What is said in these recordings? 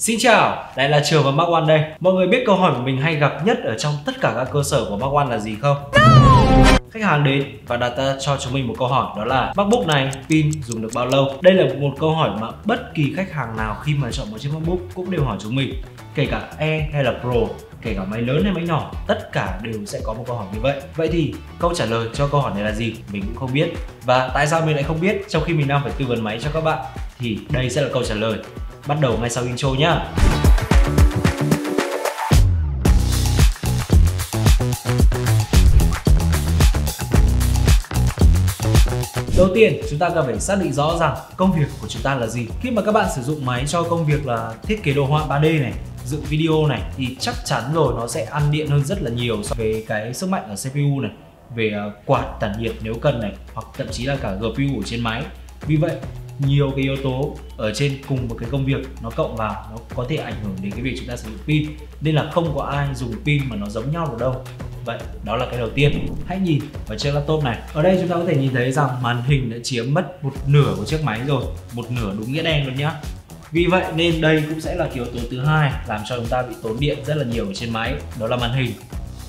Xin chào, đây là Trường và Mark1 đây. Mọi người biết câu hỏi của mình hay gặp nhất ở trong tất cả các cơ sở của Mark1 là gì không? Khách hàng đến và đặt ra cho chúng mình một câu hỏi, đó là MacBook này pin dùng được bao lâu? Đây là một câu hỏi mà bất kỳ khách hàng nào khi mà chọn một chiếc MacBook cũng đều hỏi chúng mình, kể cả Air hay là Pro, kể cả máy lớn hay máy nhỏ, tất cả đều sẽ có một câu hỏi như vậy. Vậy thì câu trả lời cho câu hỏi này là gì? Mình cũng không biết. Và tại sao mình lại không biết trong khi mình đang phải tư vấn máy cho các bạn? Thì đây sẽ là câu trả lời. Bắt đầu ngay sau intro nhá. Đầu tiên, chúng ta cần phải xác định rõ ràng công việc của chúng ta là gì. Khi mà các bạn sử dụng máy cho công việc là thiết kế đồ họa 3D này, dựng video này, thì chắc chắn rồi nó sẽ ăn điện hơn rất là nhiều so với cái sức mạnh ở CPU này, về quạt tản nhiệt nếu cần này, hoặc thậm chí là cả GPU ở trên máy. Vì vậy, nhiều cái yếu tố ở trên cùng một cái công việc nó cộng vào, nó có thể ảnh hưởng đến cái việc chúng ta sử dụng pin. Nên là không có ai dùng pin mà nó giống nhau được đâu. Vậy đó là cái đầu tiên. Hãy nhìn vào chiếc laptop này. Ở đây chúng ta có thể nhìn thấy rằng màn hình đã chiếm mất một nửa của chiếc máy rồi, một nửa đúng nghĩa đen luôn nhá. Vì vậy nên đây cũng sẽ là yếu tố thứ hai làm cho chúng ta bị tốn điện rất là nhiều ở trên máy, đó là màn hình.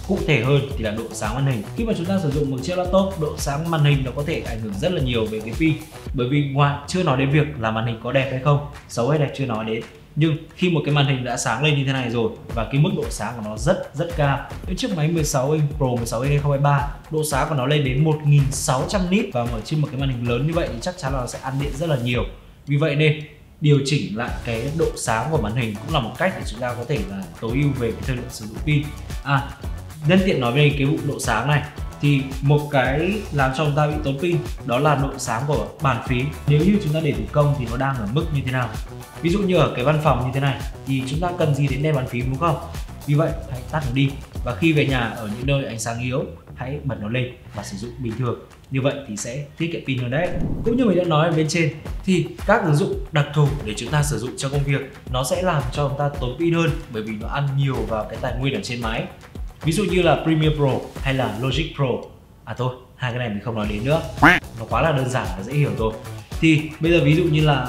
Cụ thể hơn thì là độ sáng màn hình. Khi mà chúng ta sử dụng một chiếc laptop, độ sáng màn hình nó có thể ảnh hưởng rất là nhiều về cái pin. Bởi vì ngoài chưa nói đến việc là màn hình có đẹp hay không, xấu hay đẹp chưa nói đến, nhưng khi một cái màn hình đã sáng lên như thế này rồi và cái mức độ sáng của nó rất cao. Cái chiếc máy 16 inch Pro 16 inch 2023, độ sáng của nó lên đến 1600 nits và ở trên một cái màn hình lớn như vậy thì chắc chắn là nó sẽ ăn điện rất là nhiều. Vì vậy nên điều chỉnh lại cái độ sáng của màn hình cũng là một cách để chúng ta có thể là tối ưu về cái thời lượng sử dụng pin. Nhân tiện nói về cái vụ độ sáng này thì một cái làm cho chúng ta bị tốn pin đó là độ sáng của bàn phím. Nếu như chúng ta để thủ công thì nó đang ở mức như thế nào? Ví dụ như ở cái văn phòng như thế này thì chúng ta cần gì đến đèn bàn phím, đúng không? Vì vậy hãy tắt nó đi và khi về nhà ở những nơi ánh sáng yếu hãy bật nó lên và sử dụng bình thường. Như vậy thì sẽ tiết kiệm pin hơn đấy. Cũng như mình đã nói ở bên trên thì các ứng dụng đặc thù để chúng ta sử dụng cho công việc nó sẽ làm cho chúng ta tốn pin hơn bởi vì nó ăn nhiều vào cái tài nguyên ở trên máy. Ví dụ như là Premiere Pro hay là Logic Pro. Thôi, hai cái này mình không nói đến nữa. Nó quá là đơn giản và dễ hiểu thôi. Thì bây giờ ví dụ như là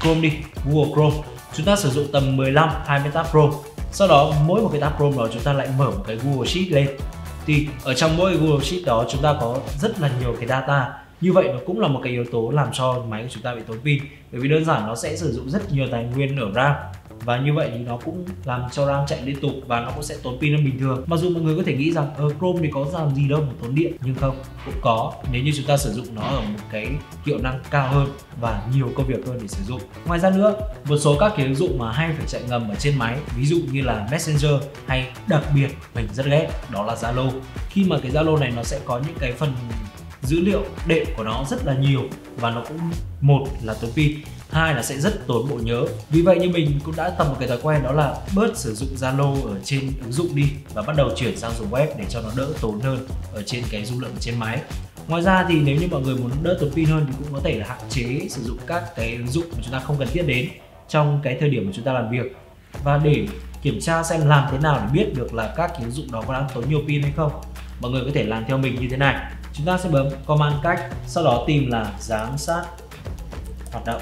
Chrome đi, Google Chrome. Chúng ta sử dụng tầm 15-20 tab Chrome. Sau đó mỗi một cái tab Chrome đó chúng ta lại mở một cái Google Sheet lên. Thì ở trong mỗi Google Sheet đó chúng ta có rất là nhiều cái data. Như vậy nó cũng là một cái yếu tố làm cho máy của chúng ta bị tốn pin. Bởi vì đơn giản nó sẽ sử dụng rất nhiều tài nguyên ở RAM. Và như vậy thì nó cũng làm cho RAM chạy liên tục và nó cũng sẽ tốn pin hơn bình thường. Mặc dù mọi người có thể nghĩ rằng Chrome thì có làm gì đâu mà tốn điện, nhưng không, cũng có nếu như chúng ta sử dụng nó ở một cái hiệu năng cao hơn và nhiều công việc hơn để sử dụng. Ngoài ra nữa, một số các cái ứng dụng mà hay phải chạy ngầm ở trên máy, ví dụ như là Messenger hay đặc biệt mình rất ghét đó là Zalo. Khi mà cái Zalo này nó sẽ có những cái phần dữ liệu đệm của nó rất là nhiều và nó cũng một là tốn pin, hai là sẽ rất tốn bộ nhớ. Vì vậy như mình cũng đã tập một cái thói quen đó là bớt sử dụng Zalo ở trên ứng dụng đi và bắt đầu chuyển sang dùng web để cho nó đỡ tốn hơn ở trên cái dung lượng trên máy. Ngoài ra thì nếu như mọi người muốn đỡ tốn pin hơn thì cũng có thể là hạn chế sử dụng các cái ứng dụng mà chúng ta không cần thiết đến trong cái thời điểm mà chúng ta làm việc. Và để kiểm tra xem làm thế nào để biết được là các cái ứng dụng đó có đang tốn nhiều pin hay không, mọi người có thể làm theo mình như thế này. Chúng ta sẽ bấm command cách, sau đó tìm là giám sát hoạt động.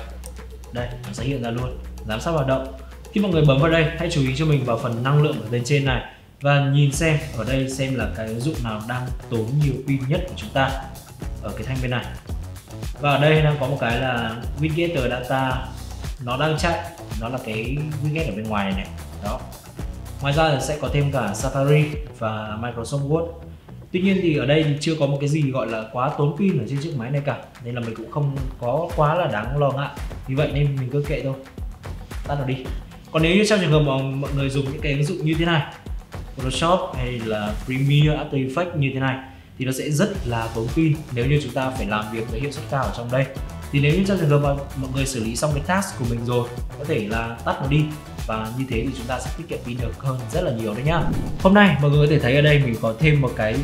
Đây, nó sẽ hiện ra luôn, giám sát hoạt động. Khi mọi người bấm vào đây, hãy chú ý cho mình vào phần năng lượng ở bên trên này và nhìn xem ở đây xem là cái ứng dụng nào đang tốn nhiều pin nhất của chúng ta ở cái thanh bên này. Và ở đây đang có một cái là widget data, nó đang chạy, nó là cái widget ở bên ngoài này đó. Ngoài ra là sẽ có thêm cả Safari và Microsoft Word. Tuy nhiên thì ở đây thì chưa có một cái gì gọi là quá tốn pin ở trên chiếc máy này cả, nên là mình cũng không có quá là đáng lo ngại. Vì vậy nên mình cứ kệ thôi, tắt nó đi. Còn nếu như trong trường hợp mà mọi người dùng những cái ứng dụng như thế này, Photoshop hay là Premiere, After Effects như thế này thì nó sẽ rất là tốn pin nếu như chúng ta phải làm việc với hiệu suất cao ở trong đây. Thì nếu như trong trường hợp mà mọi người xử lý xong cái task của mình rồi, có thể là tắt nó đi và như thế thì chúng ta sẽ tiết kiệm pin được hơn rất là nhiều đấy nhá. Hôm nay mọi người có thể thấy ở đây mình có thêm một cái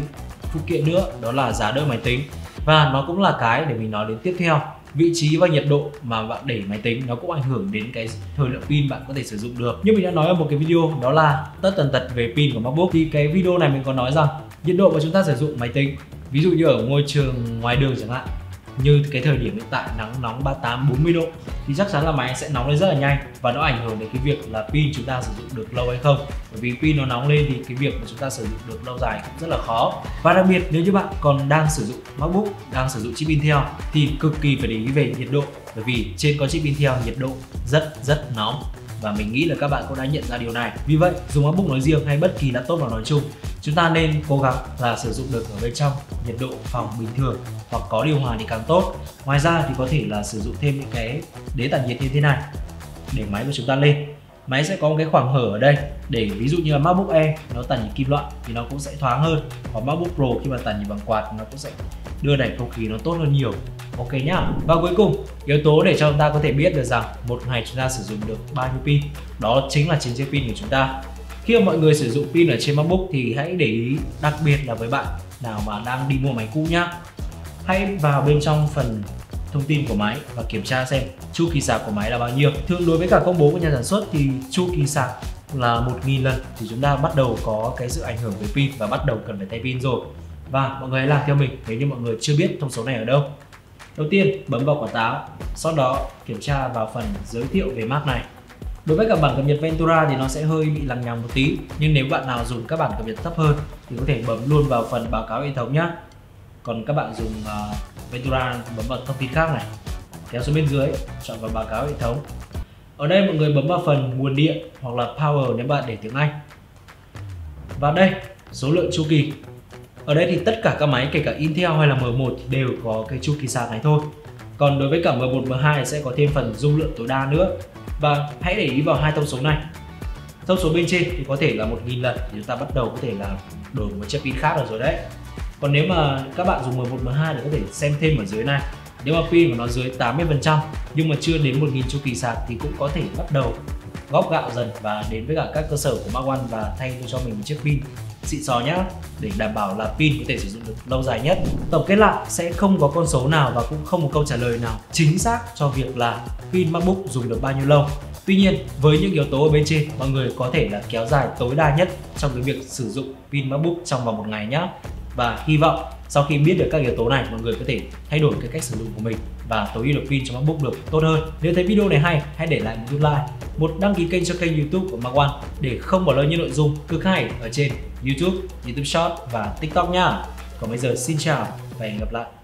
phụ kiện nữa, đó là giá đỡ máy tính, và nó cũng là cái để mình nói đến tiếp theo. Vị trí và nhiệt độ mà bạn để máy tính nó cũng ảnh hưởng đến cái thời lượng pin bạn có thể sử dụng được. Như mình đã nói ở một cái video đó là tất tần tật về pin của MacBook, thì cái video này mình có nói rằng nhiệt độ mà chúng ta sử dụng máy tính, ví dụ như ở môi trường ngoài đường chẳng hạn, như cái thời điểm hiện tại nắng nóng 38-40 độ thì chắc chắn là máy sẽ nóng lên rất là nhanh, và nó ảnh hưởng đến cái việc là pin chúng ta sử dụng được lâu hay không. Bởi vì pin nó nóng lên thì cái việc mà chúng ta sử dụng được lâu dài cũng rất là khó. Và đặc biệt nếu như bạn còn đang sử dụng MacBook, đang sử dụng chip Intel thì cực kỳ phải để ý về nhiệt độ, bởi vì trên con chip Intel nhiệt độ rất nóng. Và mình nghĩ là các bạn cũng đã nhận ra điều này. Vì vậy, dùng MacBook nói riêng hay bất kỳ laptop nào nói chung, chúng ta nên cố gắng là sử dụng được ở bên trong nhiệt độ phòng bình thường hoặc có điều hòa thì càng tốt. Ngoài ra thì có thể là sử dụng thêm những cái đế tản nhiệt như thế này để máy của chúng ta lên. Máy sẽ có một cái khoảng hở ở đây để ví dụ như là MacBook Air nó tản nhiệt kim loại thì nó cũng sẽ thoáng hơn, hoặc MacBook Pro khi mà tản nhiệt bằng quạt nó cũng sẽ đưa đẩy không khí nó tốt hơn nhiều. Ok nhá. Và cuối cùng, yếu tố để cho chúng ta có thể biết được rằng một ngày chúng ta sử dụng được bao nhiêu pin, đó chính là chính chiếc pin của chúng ta. Khi mà mọi người sử dụng pin ở trên MacBook thì hãy để ý, đặc biệt là với bạn nào mà đang đi mua máy cũ nhá. Hãy vào bên trong phần thông tin của máy và kiểm tra xem chu kỳ sạc của máy là bao nhiêu. Thường đối với cả công bố của nhà sản xuất thì chu kỳ sạc là 1000 lần thì chúng ta bắt đầu có cái sự ảnh hưởng với pin và bắt đầu cần phải thay pin rồi. Và mọi người hãy làm theo mình nếu như mọi người chưa biết thông số này ở đâu. Đầu tiên bấm vào quả táo, sau đó kiểm tra vào phần giới thiệu về Mac này. Đối với các bản cập nhật Ventura thì nó sẽ hơi bị lằng nhằng một tí, nhưng nếu bạn nào dùng các bản cập nhật thấp hơn thì có thể bấm luôn vào phần báo cáo hệ thống nhá. Còn các bạn dùng Ventura bấm vào thông tin khác này, kéo xuống bên dưới chọn vào báo cáo hệ thống. Ở đây mọi người bấm vào phần nguồn điện hoặc là power nếu bạn để tiếng Anh. Và đây số lượng chu kỳ. Ở đây thì tất cả các máy kể cả Intel hay là M1 đều có cái chu kỳ sạc này thôi. Còn đối với cả M1, M2 sẽ có thêm phần dung lượng tối đa nữa. Và hãy để ý vào hai thông số này. Thông số bên trên thì có thể là 1000 lần thì chúng ta bắt đầu có thể là đổi một chiếc pin khác rồi đấy. Còn nếu mà các bạn dùng M1, M2 thì có thể xem thêm ở dưới này. Nếu mà pin của nó dưới 80% nhưng mà chưa đến 1000 chu kỳ sạc thì cũng có thể bắt đầu góp gạo dần và đến với cả các cơ sở của Mac One và thay cho mình một chiếc pin xịn sò nhá, để đảm bảo là pin có thể sử dụng được lâu dài nhất. Tổng kết lại sẽ không có con số nào và cũng không một câu trả lời nào chính xác cho việc là pin MacBook dùng được bao nhiêu lâu. Tuy nhiên, với những yếu tố ở bên trên, mọi người có thể là kéo dài tối đa nhất trong cái việc sử dụng pin MacBook trong vòng một ngày nhá. Và hy vọng sau khi biết được các yếu tố này, mọi người có thể thay đổi cái cách sử dụng của mình và tối ưu được pin cho MacBook được tốt hơn. Nếu thấy video này hay, hãy để lại một nút like, một đăng ký kênh cho kênh YouTube của Mac One để không bỏ lỡ những nội dung cực hay ở trên YouTube, YouTube Short và TikTok nha. Còn bây giờ xin chào và hẹn gặp lại.